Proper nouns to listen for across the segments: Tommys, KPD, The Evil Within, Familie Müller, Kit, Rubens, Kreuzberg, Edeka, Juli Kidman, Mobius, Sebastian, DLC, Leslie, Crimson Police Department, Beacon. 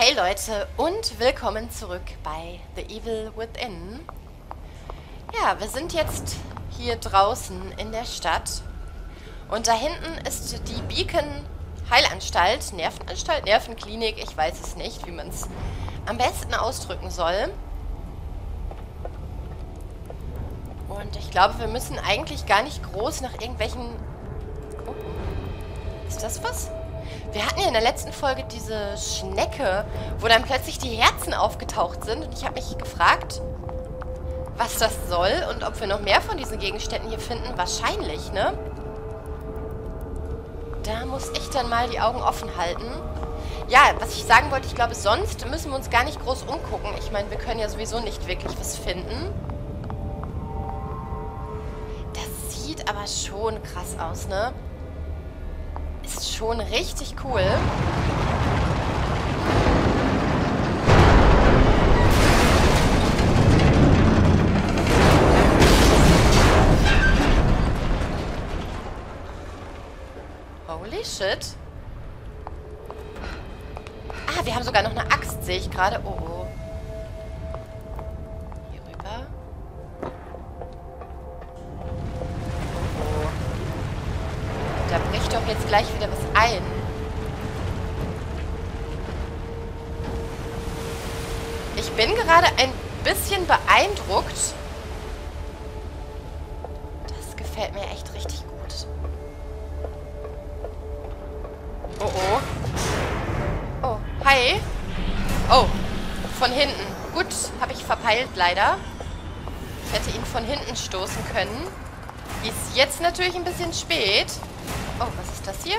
Hey Leute und willkommen zurück bei The Evil Within. Ja, wir sind jetzt hier draußen in der Stadt. Und da hinten ist die Beacon Heilanstalt, Nervenklinik, ich weiß es nicht, wie man es am besten ausdrücken soll. Und ich glaube, wir müssen eigentlich gar nicht groß nach irgendwelchen... Oh. Ist das was? Wir hatten ja in der letzten Folge diese Schnecke, wo dann plötzlich die Herzen aufgetaucht sind. Und ich habe mich gefragt, was das soll und ob wir noch mehr von diesen Gegenständen hier finden. Wahrscheinlich, ne? Da muss ich dann mal die Augen offen halten. Ja, was ich sagen wollte, ich glaube, sonst müssen wir uns gar nicht groß umgucken. Ich meine, wir können ja sowieso nicht wirklich was finden. Das sieht aber schon krass aus, ne? Ist schon richtig cool. Holy shit. Ah, wir haben sogar noch eine Axt, sehe ich gerade. Oh. Hier rüber. Da bricht doch jetzt gleich wieder was ein. Ich bin gerade ein bisschen beeindruckt. Das gefällt mir echt richtig gut. Oh, oh. Oh, hi. Oh, von hinten. Gut, habe ich verpeilt leider. Ich hätte ihn von hinten stoßen können. Ist jetzt natürlich ein bisschen spät. Oh, was ist das hier?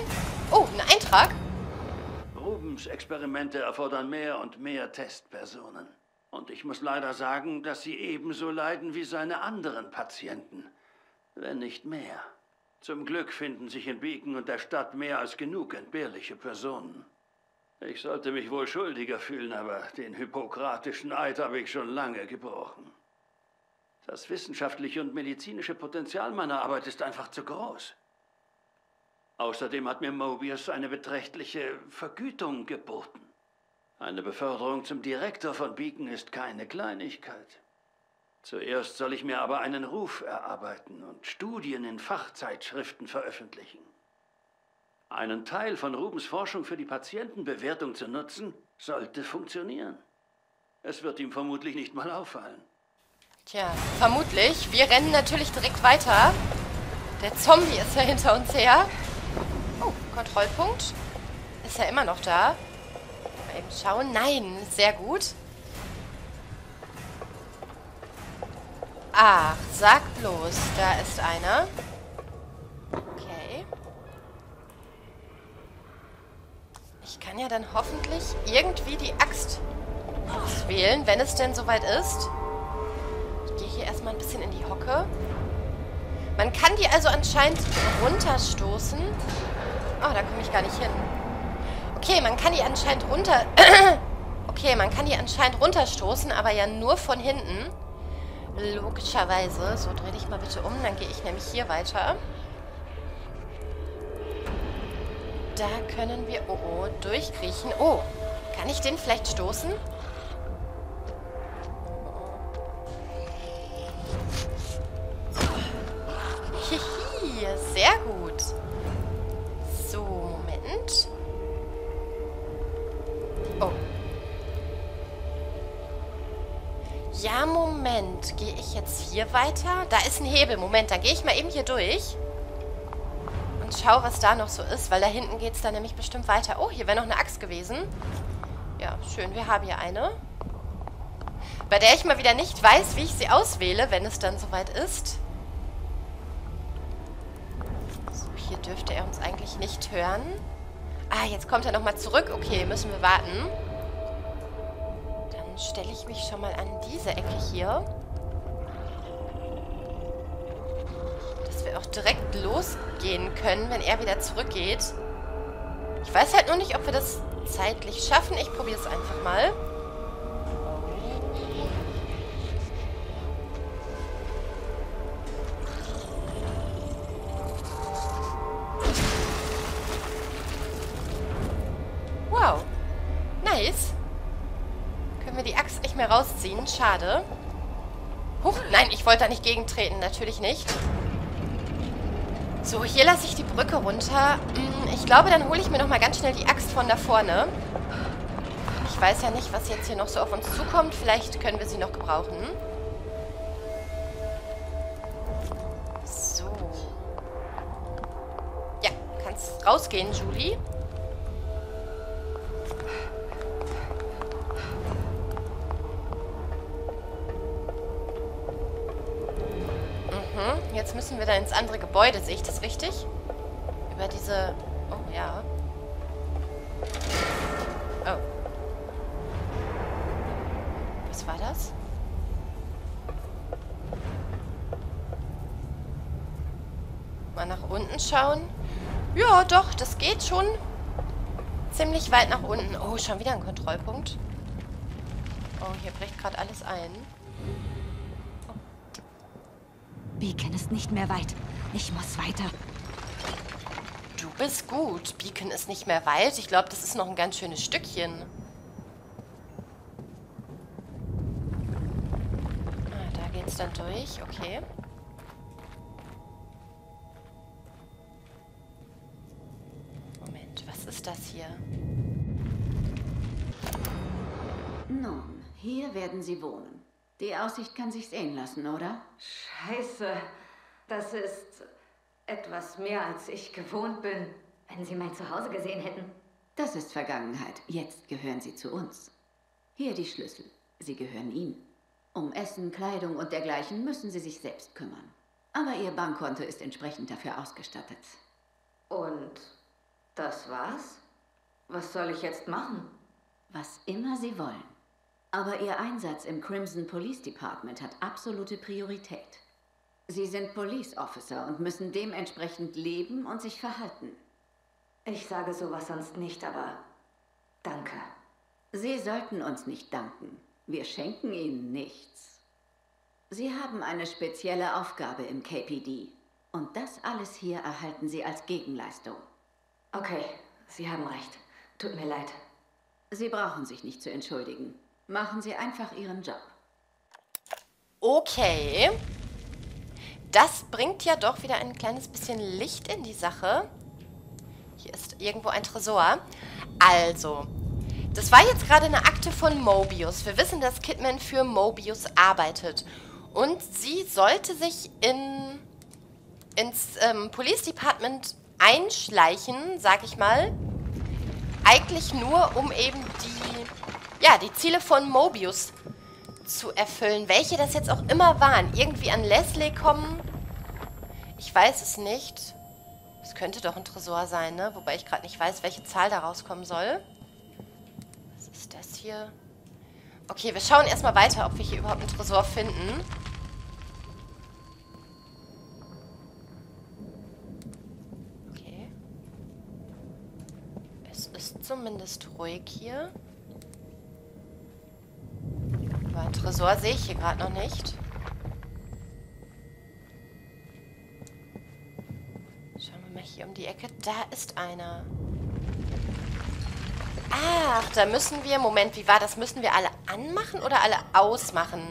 Oh, ein Eintrag. Rubens Experimente erfordern mehr und mehr Testpersonen. Und ich muss leider sagen, dass sie ebenso leiden wie seine anderen Patienten. Wenn nicht mehr. Zum Glück finden sich in Beacon und der Stadt mehr als genug entbehrliche Personen. Ich sollte mich wohl schuldiger fühlen, aber den hippokratischen Eid habe ich schon lange gebrochen. Das wissenschaftliche und medizinische Potenzial meiner Arbeit ist einfach zu groß. Außerdem hat mir Mobius eine beträchtliche Vergütung geboten. Eine Beförderung zum Direktor von Beacon ist keine Kleinigkeit. Zuerst soll ich mir aber einen Ruf erarbeiten und Studien in Fachzeitschriften veröffentlichen. Einen Teil von Rubens Forschung für die Patientenbewertung zu nutzen, sollte funktionieren. Es wird ihm vermutlich nicht mal auffallen. Tja, vermutlich. Wir rennen natürlich direkt weiter. Der Zombie ist ja hinter uns her. Oh, Kontrollpunkt. Ist ja immer noch da. Mal eben schauen. Nein, sehr gut. Ach, sag bloß, da ist einer. Okay. Ich kann ja dann hoffentlich irgendwie die Axt auswählen, wenn es denn soweit ist. Ich gehe hier erstmal ein bisschen in die Hocke. Man kann die also anscheinend runterstoßen. Oh, da komme ich gar nicht hin. Okay, man kann die anscheinend runterstoßen, aber ja nur von hinten. Logischerweise. So, dreh dich mal bitte um, dann gehe ich nämlich hier weiter. Da können wir... Oh, oh, durchkriechen. Oh, kann ich den vielleicht stoßen? Sehr gut. So, Moment. Oh. Ja, Moment. Gehe ich jetzt hier weiter? Da ist ein Hebel. Moment, da gehe ich mal eben hier durch. Und schau, was da noch so ist. Weil da hinten geht es dann nämlich bestimmt weiter. Oh, hier wäre noch eine Axt gewesen. Ja, schön. Wir haben hier eine. Bei der ich mal wieder nicht weiß, wie ich sie auswähle, wenn es dann soweit ist. Hier dürfte er uns eigentlich nicht hören. Ah, jetzt kommt er nochmal zurück. Okay, müssen wir warten. Dann stelle ich mich schon mal an diese Ecke hier. Dass wir auch direkt losgehen können, wenn er wieder zurückgeht. Ich weiß halt nur nicht, ob wir das zeitlich schaffen. Ich probiere es einfach mal. Nice. Können wir die Axt nicht mehr rausziehen? Schade. Huch, nein, ich wollte da nicht gegentreten. Natürlich nicht. So, hier lasse ich die Brücke runter. Ich glaube, dann hole ich mir nochmal ganz schnell die Axt von da vorne. Ich weiß ja nicht, was jetzt hier noch so auf uns zukommt. Vielleicht können wir sie noch gebrauchen. So. Ja, kannst rausgehen, Juli. Jetzt müssen wir da ins andere Gebäude, sehe ich das richtig? Über diese... Oh, ja. Oh. Was war das? Mal nach unten schauen. Ja, doch, das geht schon. Ziemlich weit nach unten. Oh, schon wieder ein Kontrollpunkt. Oh, hier bricht gerade alles ein. Beacon ist nicht mehr weit. Ich muss weiter. Du bist gut. Beacon ist nicht mehr weit. Ich glaube, das ist noch ein ganz schönes Stückchen. Ah, da geht's dann durch. Okay. Moment, was ist das hier? Nun, hier werden Sie wohnen. Die Aussicht kann sich sehen lassen, oder? Scheiße. Das ist etwas mehr, als ich gewohnt bin. Wenn Sie mein Zuhause gesehen hätten. Das ist Vergangenheit. Jetzt gehören Sie zu uns. Hier die Schlüssel. Sie gehören ihm. Um Essen, Kleidung und dergleichen müssen Sie sich selbst kümmern. Aber Ihr Bankkonto ist entsprechend dafür ausgestattet. Und das war's? Was soll ich jetzt machen? Was immer Sie wollen. Aber Ihr Einsatz im Crimson Police Department hat absolute Priorität. Sie sind Police Officer und müssen dementsprechend leben und sich verhalten. Ich sage sowas sonst nicht, aber danke. Sie sollten uns nicht danken. Wir schenken Ihnen nichts. Sie haben eine spezielle Aufgabe im KPD. Und das alles hier erhalten Sie als Gegenleistung. Okay, Sie haben recht. Tut mir leid. Sie brauchen sich nicht zu entschuldigen. Machen Sie einfach Ihren Job. Okay. Das bringt ja doch wieder ein kleines bisschen Licht in die Sache. Hier ist irgendwo ein Tresor. Also, das war jetzt gerade eine Akte von Mobius. Wir wissen, dass Kidman für Mobius arbeitet. Und sie sollte sich ins Police Department einschleichen, sag ich mal. Eigentlich nur, um eben die Ziele von Mobius zu erfüllen. Welche das jetzt auch immer waren. Irgendwie an Leslie kommen? Ich weiß es nicht. Es könnte doch ein Tresor sein, ne? Wobei ich gerade nicht weiß, welche Zahl da rauskommen soll. Was ist das hier? Okay, wir schauen erstmal weiter, ob wir hier überhaupt einen Tresor finden. Okay. Es ist zumindest ruhig hier. Tresor sehe ich hier gerade noch nicht. Schauen wir mal hier um die Ecke. Da ist einer. Ach, da müssen wir... Moment, wie war das? Müssen wir alle anmachen oder alle ausmachen?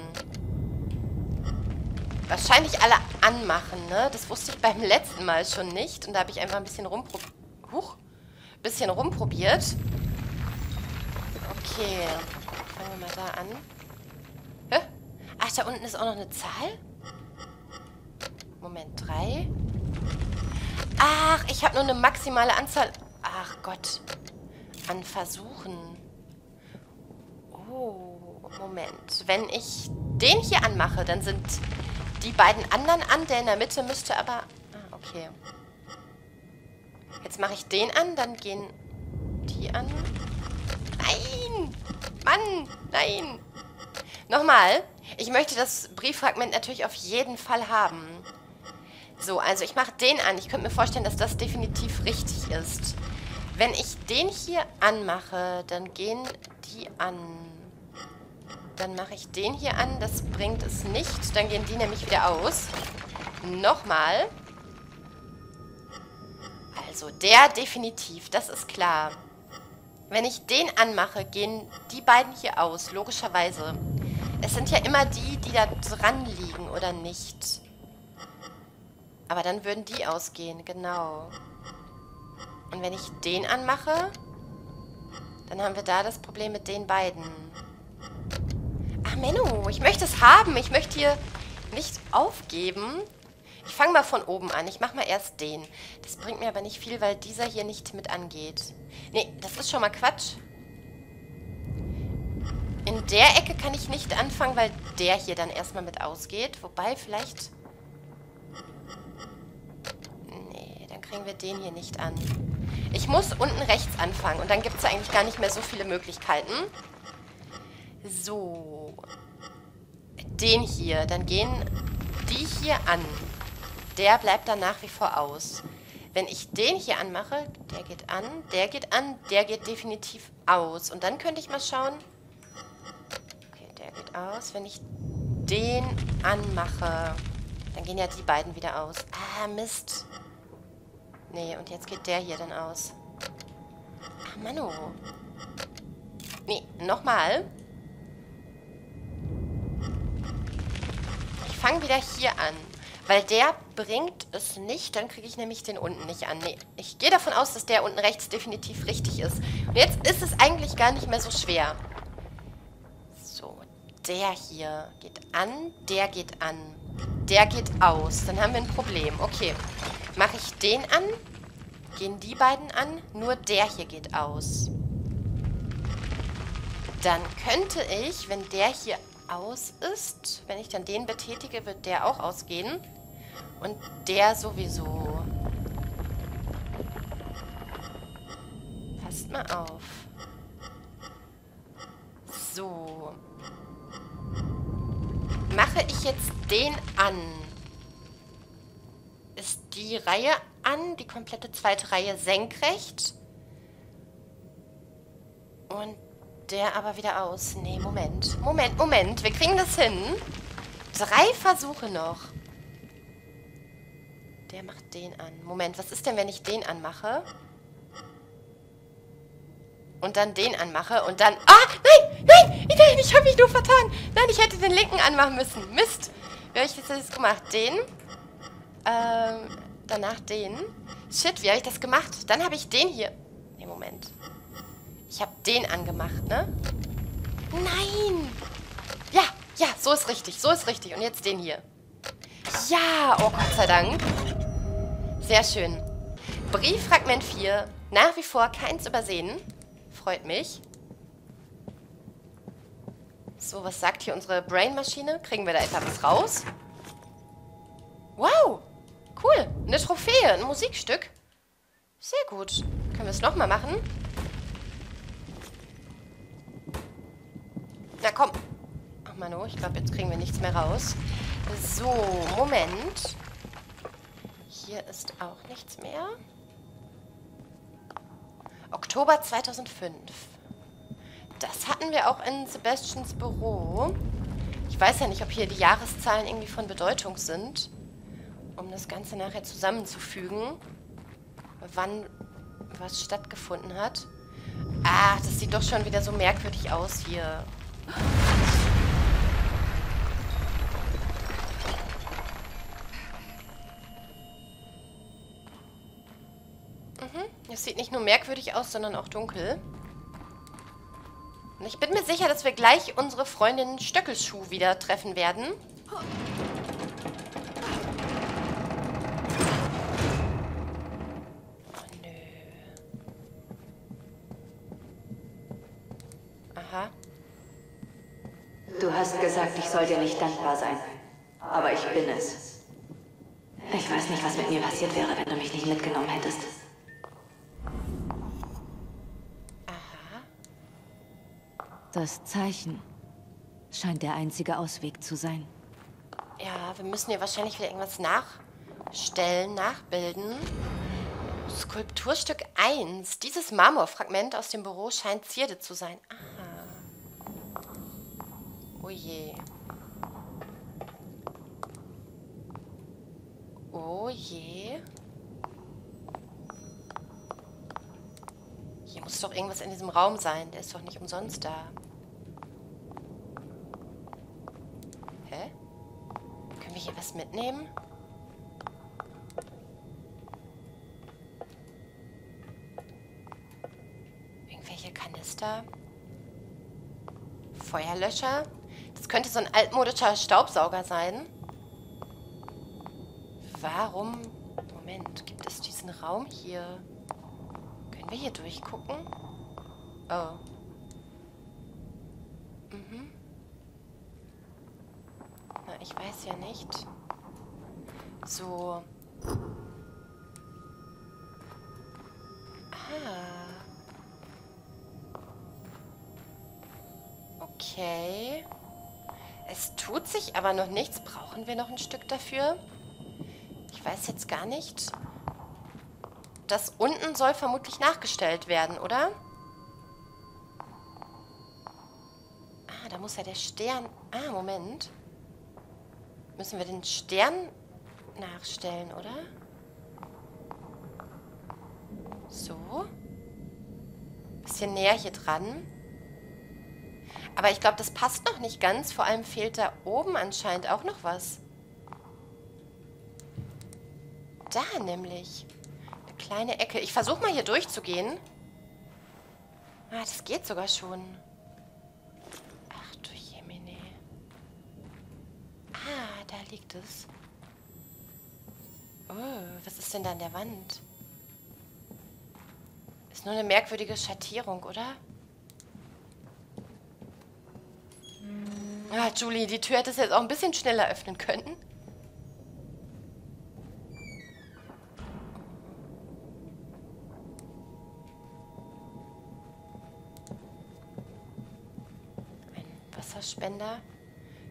Wahrscheinlich alle anmachen, ne? Das wusste ich beim letzten Mal schon nicht. Und da habe ich einfach ein bisschen rumprobiert. Okay. Fangen wir mal da an. Ach, da unten ist auch noch eine Zahl? Moment, 3. Ach, ich habe nur eine maximale Anzahl... Ach Gott. An Versuchen. Oh, Moment. Wenn ich den hier anmache, dann sind die beiden anderen an. Der in der Mitte müsste aber... Ah, okay. Jetzt mache ich den an, dann gehen die an. Nein! Mann, nein! Nochmal. Ich möchte das Brieffragment natürlich auf jeden Fall haben. So, also ich mache den an. Ich könnte mir vorstellen, dass das definitiv richtig ist. Wenn ich den hier anmache, dann gehen die an. Dann mache ich den hier an. Das bringt es nicht. Dann gehen die nämlich wieder aus. Nochmal. Also der definitiv. Das ist klar. Wenn ich den anmache, gehen die beiden hier aus, logischerweise. Es sind ja immer die, die da dran liegen, oder nicht? Aber dann würden die ausgehen, genau. Und wenn ich den anmache, dann haben wir da das Problem mit den beiden. Ach Menno, ich möchte es haben. Ich möchte hier nicht aufgeben. Ich fange mal von oben an. Ich mache mal erst den. Das bringt mir aber nicht viel, weil dieser hier nicht mit angeht. Nee, das ist schon mal Quatsch. In der Ecke kann ich nicht anfangen, weil der hier dann erstmal mit ausgeht. Wobei vielleicht... Nee, dann kriegen wir den hier nicht an. Ich muss unten rechts anfangen. Und dann gibt es ja eigentlich gar nicht mehr so viele Möglichkeiten. So. Den hier. Dann gehen die hier an. Der bleibt dann nach wie vor aus. Wenn ich den hier anmache, der geht an, der geht an, der geht definitiv aus. Und dann könnte ich mal schauen... Geht aus. Wenn ich den anmache, dann gehen ja die beiden wieder aus. Ah, Mist. Nee, und jetzt geht der hier dann aus. Ach, Manu. Nee, nochmal. Ich fange wieder hier an. Weil der bringt es nicht, dann kriege ich nämlich den unten nicht an. Nee, ich gehe davon aus, dass der unten rechts definitiv richtig ist. Und jetzt ist es eigentlich gar nicht mehr so schwer. Der hier geht an, der geht an, der geht aus. Dann haben wir ein Problem. Okay, mache ich den an, gehen die beiden an, nur der hier geht aus. Dann könnte ich, wenn der hier aus ist, wenn ich dann den betätige, wird der auch ausgehen. Und der sowieso. Passt mal auf. So. Mache ich jetzt den an? Ist die Reihe an, die komplette zweite Reihe senkrecht? Und der aber wieder aus. Nee, Moment. Moment, Moment. Wir kriegen das hin. 3 Versuche noch. Der macht den an. Moment, was ist denn, wenn ich den anmache? Und dann den anmache und dann... Ah, nein, nein, nein, ich habe mich nur vertan. Nein, ich hätte den linken anmachen müssen. Mist. Wie habe ich das gemacht? Den. Danach den. Shit, wie habe ich das gemacht? Dann habe ich den hier... Nee, Moment. Ich habe den angemacht, ne? Nein. Ja, ja, so ist richtig, so ist richtig. Und jetzt den hier. Ja, oh Gott sei Dank. Sehr schön. Brieffragment 4. Nach wie vor keins übersehen. Freut mich. So, was sagt hier unsere Brain-Maschine? Kriegen wir da etwas raus? Wow! Cool! Eine Trophäe, ein Musikstück. Sehr gut. Können wir es nochmal machen? Na komm. Ach Mann, oh, ich glaube, jetzt kriegen wir nichts mehr raus. So, Moment. Hier ist auch nichts mehr. Oktober 2005. Das hatten wir auch in Sebastians Büro. Ich weiß ja nicht, ob hier die Jahreszahlen irgendwie von Bedeutung sind, um das Ganze nachher zusammenzufügen, wann was stattgefunden hat. Ah, das sieht doch schon wieder so merkwürdig aus hier. Es sieht nicht nur merkwürdig aus, sondern auch dunkel. Und ich bin mir sicher, dass wir gleich unsere Freundin Stöckelschuh wieder treffen werden. Oh, nö. Aha. Du hast gesagt, ich soll dir nicht dankbar sein. Aber ich bin es. Ich weiß nicht, was mit mir passiert wäre, wenn du mich nicht mitgenommen hättest. Das Zeichen scheint der einzige Ausweg zu sein. Ja, wir müssen hier wahrscheinlich wieder irgendwas nachstellen, nachbilden. Skulpturstück 1. Dieses Marmorfragment aus dem Büro scheint Zierde zu sein. Ah. Oh je. Oh je. Hier Muss doch irgendwas in diesem Raum sein. Der ist doch nicht umsonst da. Hä? Können wir hier was mitnehmen? Irgendwelche Kanister? Feuerlöscher? Das könnte so ein altmodischer Staubsauger sein. Warum? Moment, gibt es diesen Raum hier? Können wir hier durchgucken? Oh. Mhm. Na, ich weiß ja nicht. So. Ah. Okay. Es tut sich aber noch nichts. Brauchen wir noch ein Stück dafür? Ich weiß jetzt gar nicht. Das unten soll vermutlich nachgestellt werden, oder? Ah, da muss ja der Stern... Ah, Moment. Müssen wir den Stern nachstellen, oder? So. Bisschen näher hier dran. Aber ich glaube, das passt noch nicht ganz. Vor allem fehlt da oben anscheinend auch noch was. Da nämlich... Kleine Ecke. Ich versuche mal hier durchzugehen. Ah, das geht sogar schon. Ach du Jemine. Ah, da liegt es. Oh, was ist denn da an der Wand? Ist nur eine merkwürdige Schattierung, oder? Ah, Juli, die Tür hätte es jetzt auch ein bisschen schneller öffnen können. Wasserspender.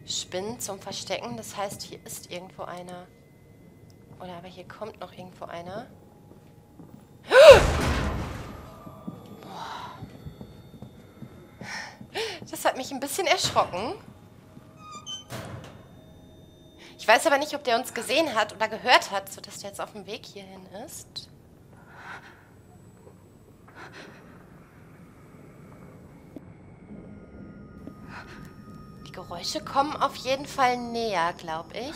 Spinnen zum Verstecken. Das heißt, hier ist irgendwo einer. Oder aber hier kommt noch irgendwo einer. Boah. Das hat mich ein bisschen erschrocken. Ich weiß aber nicht, ob der uns gesehen hat oder gehört hat, sodass der jetzt auf dem Weg hierhin ist. Geräusche kommen auf jeden Fall näher, glaube ich.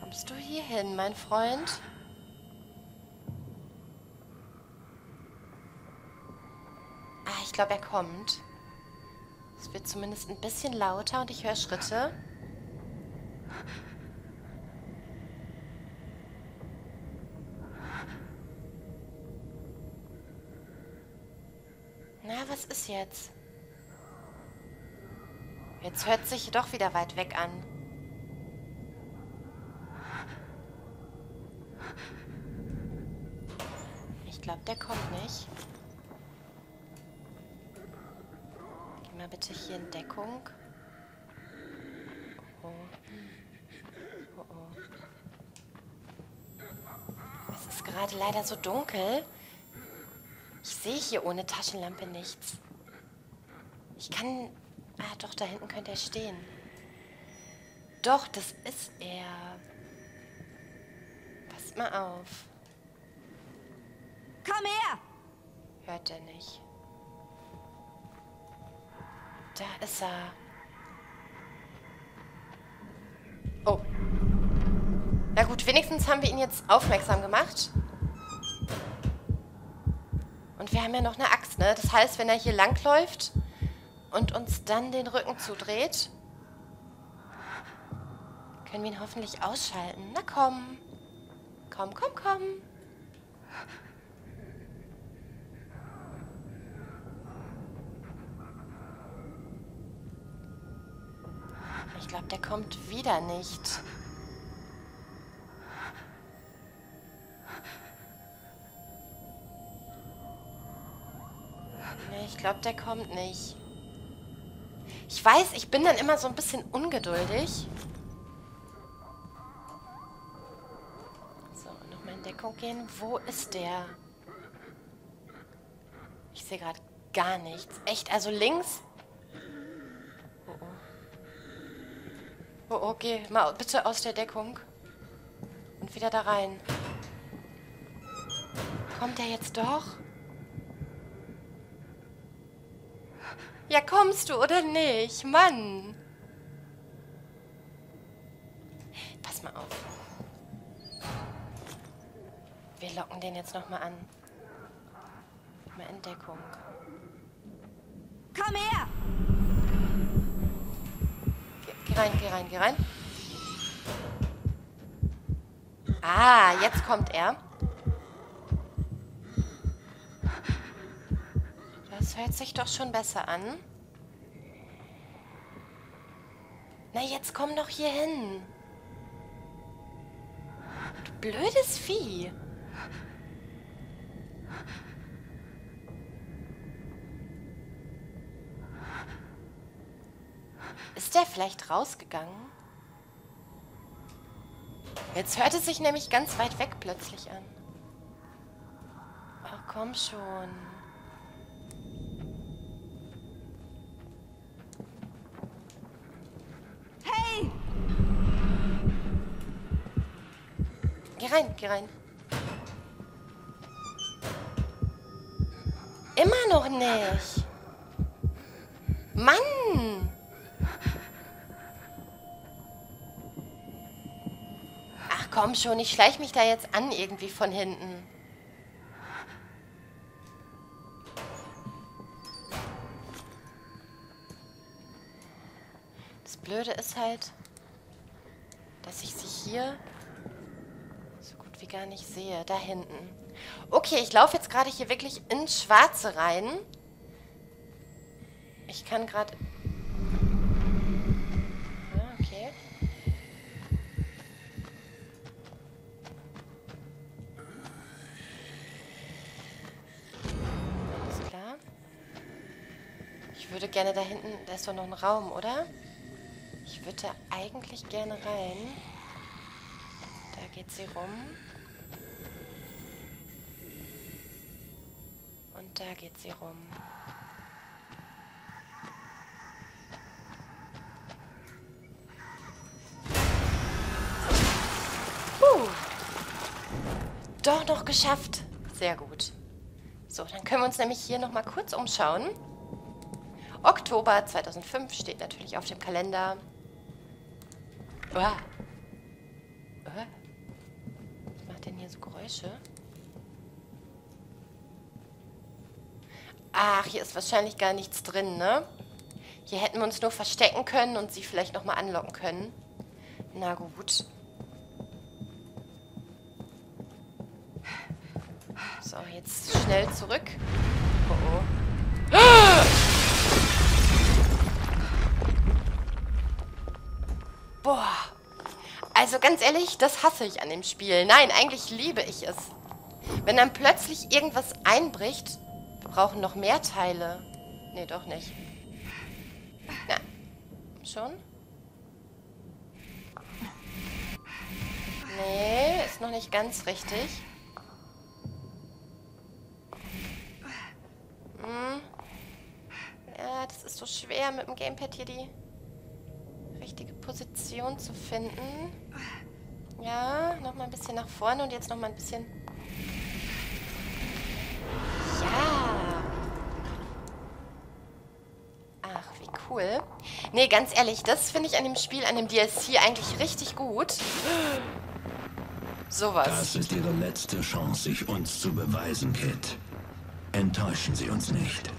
Kommst du hier hin, mein Freund? Ah, ich glaube, er kommt. Es wird zumindest ein bisschen lauter und ich höre Schritte. Was ist jetzt? Jetzt hört sich doch wieder weit weg an. Ich glaube, der kommt nicht. Geh mal bitte hier in Deckung. Oh. Oh oh. Es ist gerade leider so dunkel. Ich sehe hier ohne Taschenlampe nichts. Ich kann... Ah, doch, da hinten könnte er stehen. Doch, das ist er. Passt mal auf. Komm her! Hört er nicht. Da ist er. Oh. Na gut, wenigstens haben wir ihn jetzt aufmerksam gemacht. Und wir haben ja noch eine Axt, ne? Das heißt, wenn er hier langläuft und uns dann den Rücken zudreht, können wir ihn hoffentlich ausschalten. Na komm. Komm, komm, komm. Ich glaube, der kommt wieder nicht. Ich glaube, der kommt nicht. Ich weiß, ich bin dann immer so ein bisschen ungeduldig. So, nochmal in Deckung gehen. Wo ist der? Ich sehe gerade gar nichts. Echt, also links? Oh, oh. Oh, oh, geh mal bitte aus der Deckung. und wieder da rein. Kommt er jetzt doch? Ja, kommst du oder nicht? Mann! Pass mal auf. Wir locken den jetzt nochmal an. Mal in Deckung. Komm her! Geh rein, geh rein, geh rein. Ah, jetzt kommt er. Das hört sich doch schon besser an. Na, jetzt komm doch hier hin. Du blödes Vieh. Ist der vielleicht rausgegangen? Jetzt hört es sich nämlich ganz weit weg plötzlich an. Ach, komm schon. Hey! Geh rein, geh rein. Immer noch nicht. Mann! Komm schon, ich schleiche mich da jetzt an, irgendwie von hinten. Das Blöde ist halt, dass ich sie hier so gut wie gar nicht sehe. Da hinten. Okay, ich laufe jetzt gerade hier wirklich ins Schwarze rein. Ich kann gerade... Ich würde gerne da hinten, da ist doch noch ein Raum, oder? Ich würde da eigentlich gerne rein. Da geht sie rum. Und da geht sie rum. Doch noch geschafft. Sehr gut. So, dann können wir uns nämlich hier nochmal kurz umschauen. Oktober 2005 steht natürlich auf dem Kalender. Uah. Was macht denn hier so Geräusche? Ach, hier ist wahrscheinlich gar nichts drin, ne? Hier hätten wir uns nur verstecken können und sie vielleicht nochmal anlocken können. Na gut. So, jetzt schnell zurück. Oh oh. Boah, also ganz ehrlich, das hasse ich an dem Spiel. Nein, eigentlich liebe ich es. Wenn dann plötzlich irgendwas einbricht, wir brauchen noch mehr Teile. Nee, doch nicht. Na, schon? Nee, ist noch nicht ganz richtig. Hm. Ja, das ist so schwer mit dem Gamepad hier die... richtige Position zu finden. Ja, nochmal ein bisschen nach vorne und jetzt nochmal ein bisschen... Ja! Ach, wie cool. Nee, ganz ehrlich, das finde ich an dem Spiel, an dem DLC eigentlich richtig gut. Sowas. Das ist Ihre letzte Chance, sich uns zu beweisen, Kit. Enttäuschen Sie uns nicht.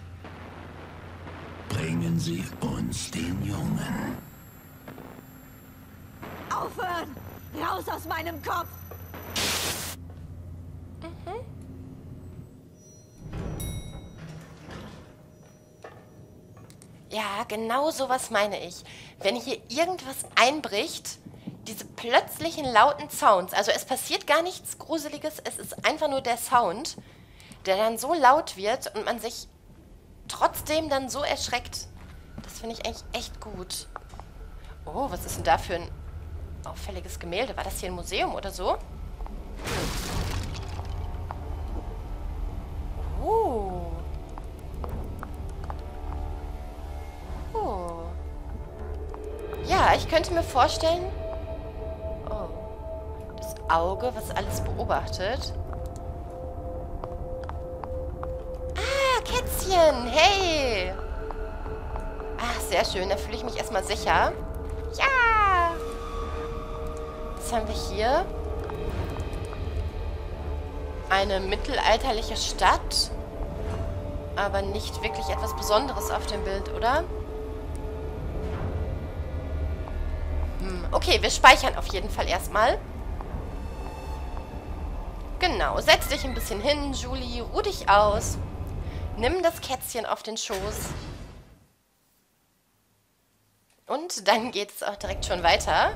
Bringen Sie uns den Jungen. Aufhören! Raus aus meinem Kopf! Mhm. Ja, genau sowas meine ich. Wenn hier irgendwas einbricht, diese plötzlichen lauten Sounds, also es passiert gar nichts Gruseliges, es ist einfach nur der Sound, der dann so laut wird und man sich trotzdem dann so erschreckt. Das finde ich eigentlich echt gut. Oh, was ist denn da für ein... auffälliges Gemälde. War das hier ein Museum oder so? Oh. Oh. Ja, ich könnte mir vorstellen... Oh. Das Auge, was alles beobachtet. Ah, Kätzchen! Hey! Ach, sehr schön. Da fühle ich mich erstmal sicher. Ja! Was haben wir hier? Eine mittelalterliche Stadt. Aber nicht wirklich etwas Besonderes auf dem Bild, oder? Okay, wir speichern auf jeden Fall erstmal. Genau, setz dich ein bisschen hin, Juli. Ruh dich aus. Nimm das Kätzchen auf den Schoß. Und dann geht es auch direkt schon weiter.